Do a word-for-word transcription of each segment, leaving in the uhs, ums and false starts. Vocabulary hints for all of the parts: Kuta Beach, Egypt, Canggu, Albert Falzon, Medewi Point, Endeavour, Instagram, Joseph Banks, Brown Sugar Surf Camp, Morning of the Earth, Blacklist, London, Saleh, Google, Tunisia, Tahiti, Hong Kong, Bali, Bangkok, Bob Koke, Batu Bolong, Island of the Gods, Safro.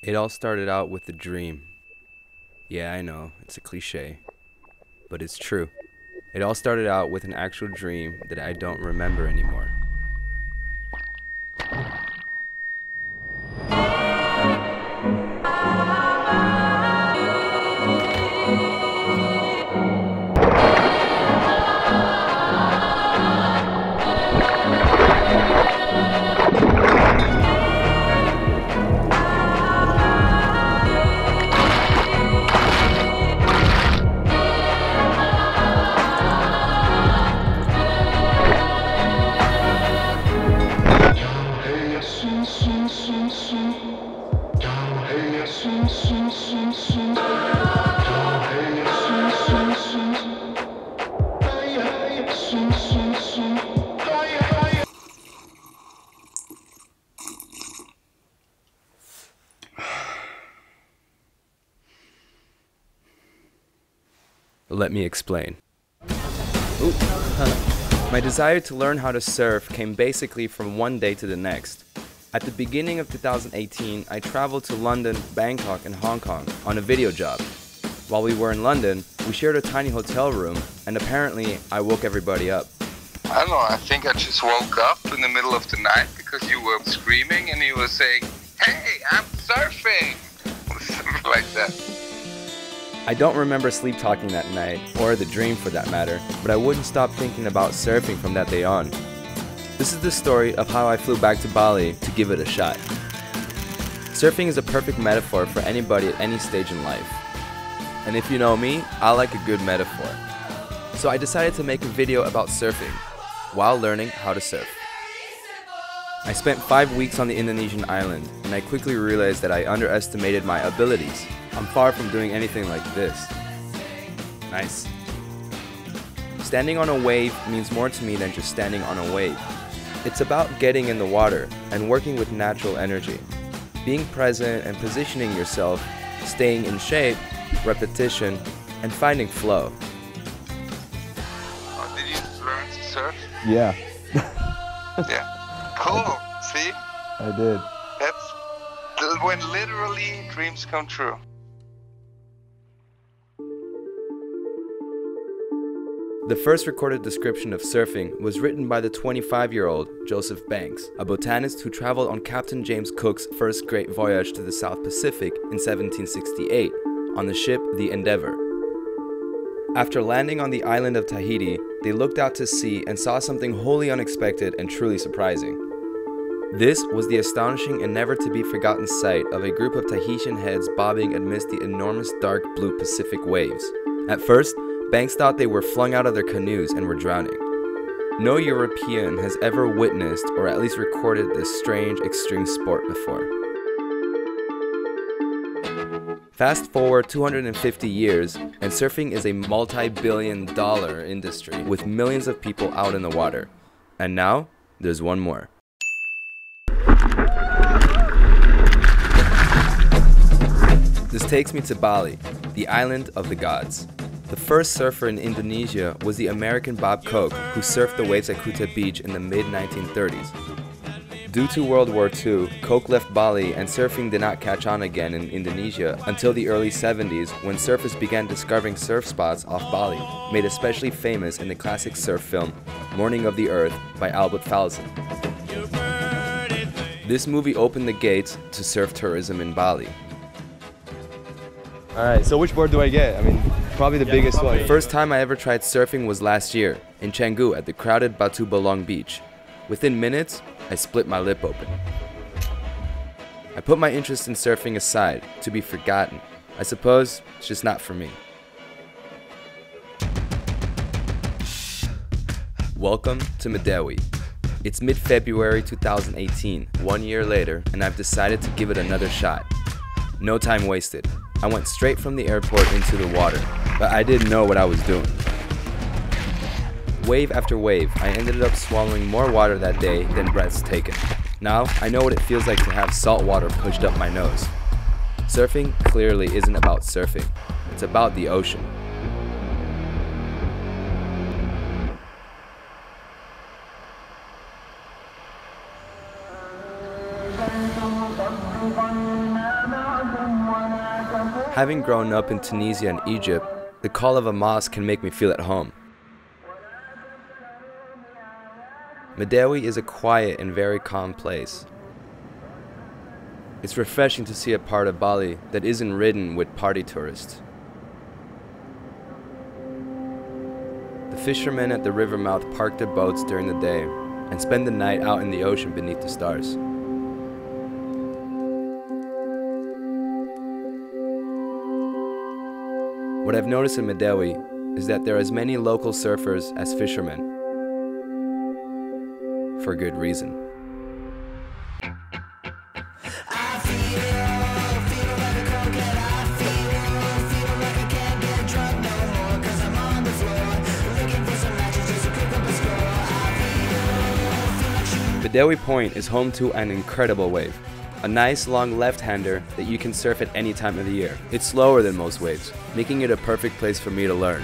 It all started out with a dream. Yeah, I know, it's a cliche, but it's true. It all started out with an actual dream that I don't remember anymore. Let me explain. Ooh, huh. My desire to learn how to surf came basically from one day to the next. At the beginning of two thousand eighteen, I traveled to London, Bangkok, and Hong Kong on a video job. While we were in London, we shared a tiny hotel room, and apparently I woke everybody up. I don't know, I think I just woke up in the middle of the night because you were screaming and you were saying, "Hey, I'm surfing!" or something like that. I don't remember sleep talking that night, or the dream for that matter, but I wouldn't stop thinking about surfing from that day on. This is the story of how I flew back to Bali to give it a shot. Surfing is a perfect metaphor for anybody at any stage in life. And if you know me, I like a good metaphor. So I decided to make a video about surfing, while learning how to surf. I spent five weeks on the Indonesian island, and I quickly realized that I underestimated my abilities. I'm far from doing anything like this. Nice. Standing on a wave means more to me than just standing on a wave. It's about getting in the water and working with natural energy. Being present and positioning yourself, staying in shape, repetition, and finding flow. Oh, did you learn to surf? Yeah. Yeah. Cool. See? I did. That's when literally dreams come true. The first recorded description of surfing was written by the twenty-five-year-old Joseph Banks, a botanist who traveled on Captain James Cook's first great voyage to the South Pacific in seventeen sixty-eight, on the ship the Endeavour. After landing on the island of Tahiti, they looked out to sea and saw something wholly unexpected and truly surprising. This was the astonishing and never-to-be-forgotten sight of a group of Tahitian heads bobbing amidst the enormous dark blue Pacific waves. At first, Banks thought they were flung out of their canoes and were drowning. No European has ever witnessed or at least recorded this strange extreme sport before. Fast forward two hundred fifty years, and surfing is a multi-billion dollar industry with millions of people out in the water. And now, there's one more. This takes me to Bali, the island of the gods. The first surfer in Indonesia was the American Bob Koke, who surfed the waves at Kuta Beach in the mid nineteen thirties. Due to World War Two, Koke left Bali and surfing did not catch on again in Indonesia until the early seventies, when surfers began discovering surf spots off Bali, made especially famous in the classic surf film Morning of the Earth by Albert Falzon. This movie opened the gates to surf tourism in Bali. Alright, so which board do I get? I mean, probably the yeah, biggest probably. one. The first time I ever tried surfing was last year, in Canggu at the crowded Batu Bolong beach. Within minutes, I split my lip open. I put my interest in surfing aside, to be forgotten. I suppose it's just not for me. Welcome to Medewi. It's mid-February two thousand eighteen, one year later, and I've decided to give it another shot. No time wasted. I went straight from the airport into the water, but I didn't know what I was doing. Wave after wave, I ended up swallowing more water that day than breaths taken. Now, I know what it feels like to have salt water pushed up my nose. Surfing clearly isn't about surfing. It's about the ocean. Having grown up in Tunisia and Egypt, the call of a mosque can make me feel at home. Medewi is a quiet and very calm place. It's refreshing to see a part of Bali that isn't ridden with party tourists. The fishermen at the river mouth park their boats during the day and spend the night out in the ocean beneath the stars. What I've noticed in Medewi is that there are as many local surfers as fishermen, for good reason. Medewi Point is home to an incredible wave, a nice long left-hander that you can surf at any time of the year. It's slower than most waves, making it a perfect place for me to learn.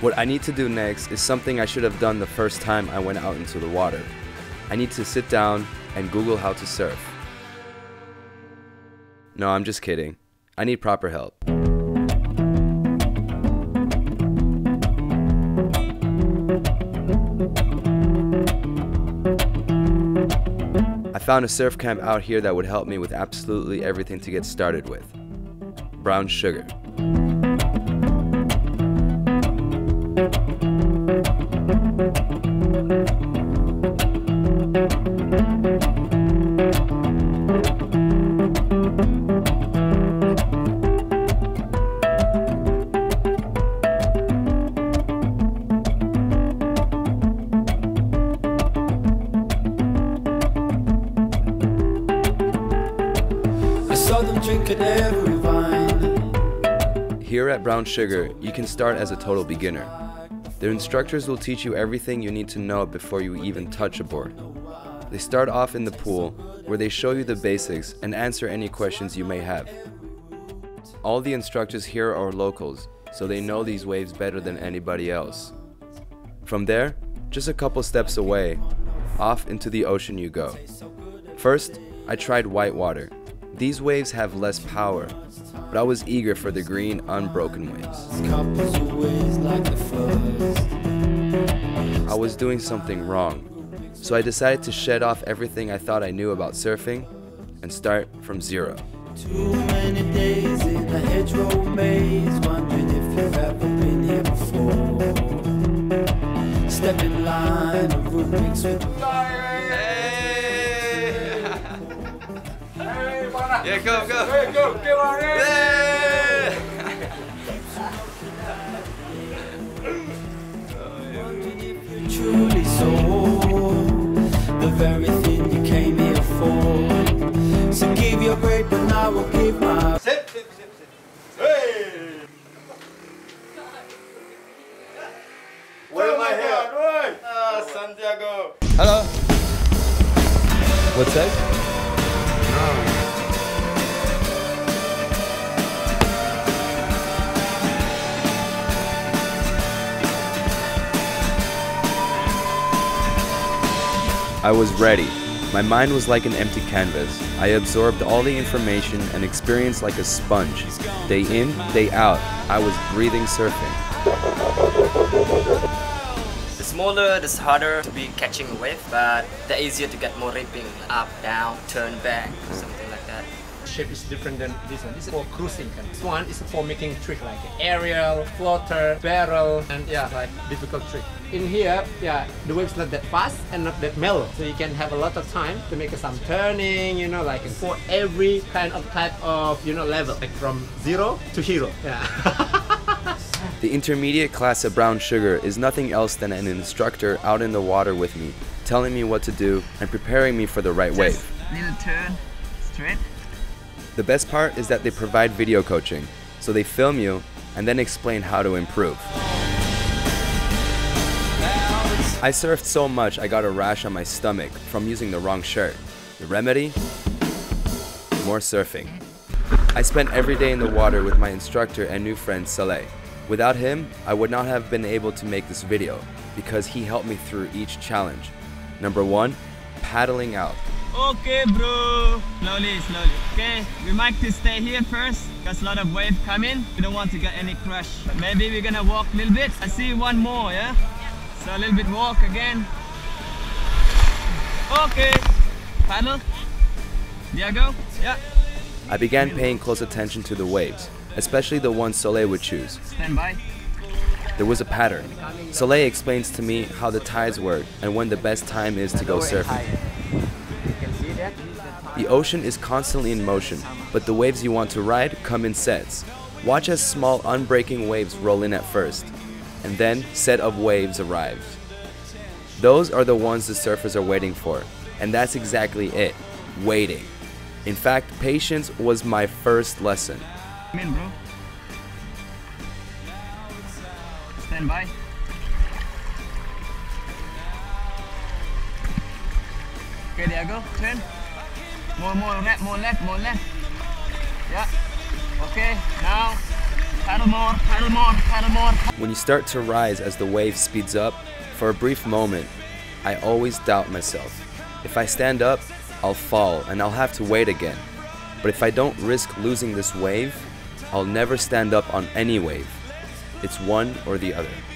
What I need to do next is something I should have done the first time I went out into the water. I need to sit down and Google how to surf. No, I'm just kidding. I need proper help. I found a surf camp out here that would help me with absolutely everything to get started with. Brown Sugar. Here at Brown Sugar, you can start as a total beginner. Their instructors will teach you everything you need to know before you even touch a board. They start off in the pool, where they show you the basics and answer any questions you may have. All the instructors here are locals, so they know these waves better than anybody else. From there, just a couple steps away, off into the ocean you go. First, I tried whitewater. These waves have less power, but I was eager for the green, unbroken waves. I was doing something wrong, so I decided to shed off everything I thought I knew about surfing and start from zero. Yeah, go, go. Hey, go, get on in. Yeah. Sit, sit, sit, sit. Hey. Where am I here? Ah, Santiago. Hello. What's that? No. I was ready. My mind was like an empty canvas. I absorbed all the information and experience like a sponge. Day in, day out, I was breathing surfing. The smaller, the harder to be catching a wave, but the easier to get more ripping, up, down, turn back, something like that. Shape is different than this one. This is for cruising. And this one is for making trick like aerial, floater, barrel, and yeah, like difficult trick. In here, yeah, the wave's not that fast and not that mellow, so you can have a lot of time to make some turning, you know, like for every kind of type of, you know, level, like from zero to hero. Yeah. The intermediate class at Brown Sugar is nothing else than an instructor out in the water with me, telling me what to do and preparing me for the right wave. Need a turn straight. The best part is that they provide video coaching, so they film you and then explain how to improve. I surfed so much I got a rash on my stomach from using the wrong shirt. The remedy? More surfing. I spent every day in the water with my instructor and new friend Saleh. Without him, I would not have been able to make this video because he helped me through each challenge. Number one, paddling out. Okay, bro. Slowly, slowly. Okay, we might to stay here first because a lot of waves coming. We don't want to get any crash. Maybe we're gonna walk a little bit. I see one more, yeah? yeah. So a little bit walk again. Okay. Paddle. There I go. Yeah. I began paying close attention to the waves, especially the ones Saleh would choose. Stand by. There was a pattern. Saleh explains to me how the tides work and when the best time is to go surfing. The ocean is constantly in motion, but the waves you want to ride come in sets. Watch as small unbreaking waves roll in at first, and then set of waves arrives. Those are the ones the surfers are waiting for, and that's exactly it, waiting. In fact, patience was my first lesson. Come in, bro. Stand by. Okay, there I go. Turn. More, more left, more left, more left. Yeah. Okay, now. Paddle more, paddle more, paddle more. When you start to rise as the wave speeds up, for a brief moment, I always doubt myself. If I stand up, I'll fall and I'll have to wait again. But if I don't risk losing this wave, I'll never stand up on any wave. It's one or the other.